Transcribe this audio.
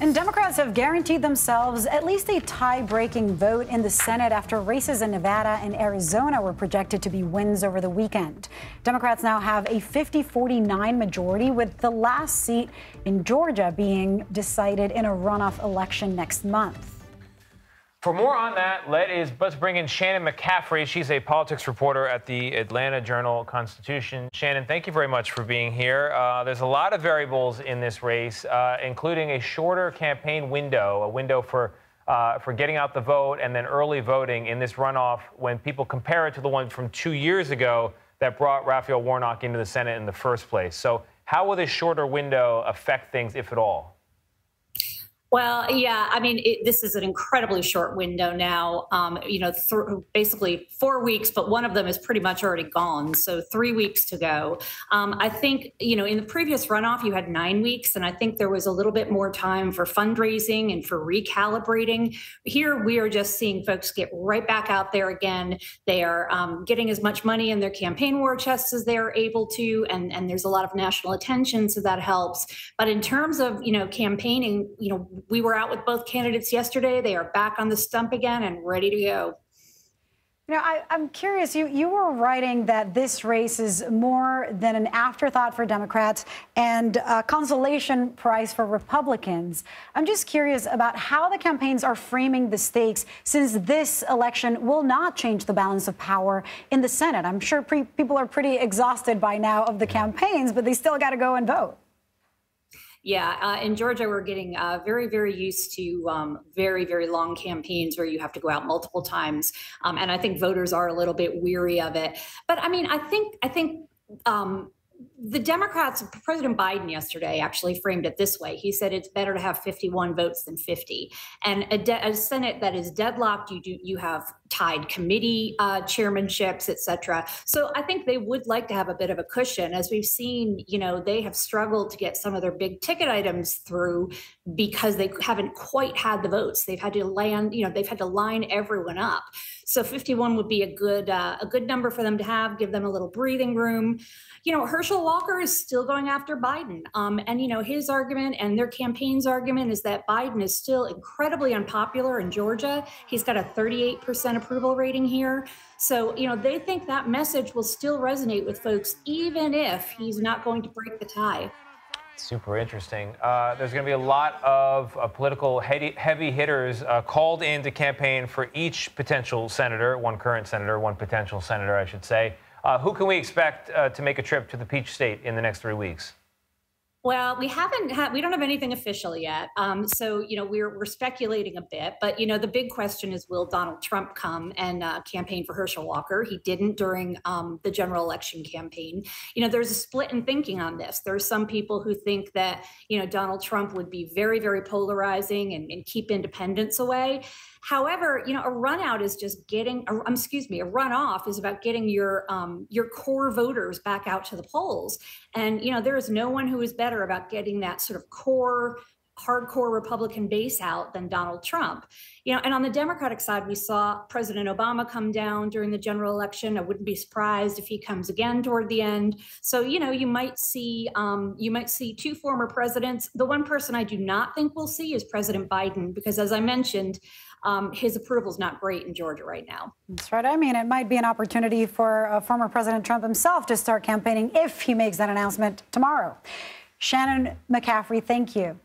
And Democrats have guaranteed themselves at least a tie-breaking vote in the Senate after races in Nevada and Arizona were projected to be wins over the weekend. Democrats now have a 50-49 majority, with the last seat in Georgia being decided in a runoff election next month. For more on that, let's bring in Shannon McCaffrey. She's a politics reporter at the Atlanta Journal-Constitution. Shannon, thank you very much for being here. There's a lot of variables in this race, including a shorter campaign window, a window for getting out the vote and then early voting in this runoff when people compare it to the one from 2 years ago that brought Raphael Warnock into the Senate in the first place. So how will this shorter window affect things, if at all? Well, yeah, I mean, this is an incredibly short window now, you know, basically 4 weeks, but one of them is pretty much already gone. So 3 weeks to go. I think, you know, in the previous runoff, you had 9 weeks, and I think there was a little bit more time for fundraising and for recalibrating. Here, we are just seeing folks get right back out there again. They are getting as much money in their campaign war chests as they are able to, and there's a lot of national attention, so that helps. But in terms of, you know, campaigning, you know, we were out with both candidates yesterday. They are back on the stump again and ready to go. You know, I'm curious, you were writing that this race is more than an afterthought for Democrats and a consolation prize for Republicans. I'm just curious about how the campaigns are framing the stakes, since this election will not change the balance of power in the Senate. I'm sure people are pretty exhausted by now of the campaigns, but they still got to go and vote. Yeah, in Georgia, we're getting very, very used to very, very long campaigns where you have to go out multiple times, and I think voters are a little bit weary of it. But I mean, I think. The Democrats, President Biden yesterday actually framed it this way. He said it's better to have 51 votes than 50. And a Senate that is deadlocked, you have tied committee chairmanships, et cetera. So I think they would like to have a bit of a cushion. As we've seen, you know, they have struggled to get some of their big ticket items through because they haven't quite had the votes. They've had to land, you know, they've had to line everyone up. So 51 would be a good number for them to have, give them a little breathing room. You know, Herschel Walker is still going after Biden. And, you know, his argument and their campaign's argument is that Biden is still incredibly unpopular in Georgia. He's got a 38% approval rating here. So, you know, they think that message will still resonate with folks, even if he's not going to break the tie. Super interesting. There's going to be a lot of political heavy hitters called in to campaign for each potential senator, one current senator, one potential senator, I should say. Who can we expect to make a trip to the Peach State in the next 3 weeks? Well, we don't have anything official yet. So, you know, we're speculating a bit. But, you know, the big question is, will Donald Trump come and campaign for Herschel Walker? He didn't during the general election campaign. You know, there's a split in thinking on this. There are some people who think that, you know, Donald Trump would be very, very polarizing and keep independents away. However, you know, a runoff is about getting your core voters back out to the polls. And, you know, there is no one who is better about getting that sort of core, hardcore Republican base out than Donald Trump. You know, and on the Democratic side, we saw President Obama come down during the general election. I wouldn't be surprised if he comes again toward the end. So, you know, you might see two former presidents. The one person I do not think we'll see is President Biden, because, as I mentioned, his approval is not great in Georgia right now. That's right. I mean, it might be an opportunity for former President Trump himself to start campaigning if he makes that announcement tomorrow. Shannon McCaffrey, thank you.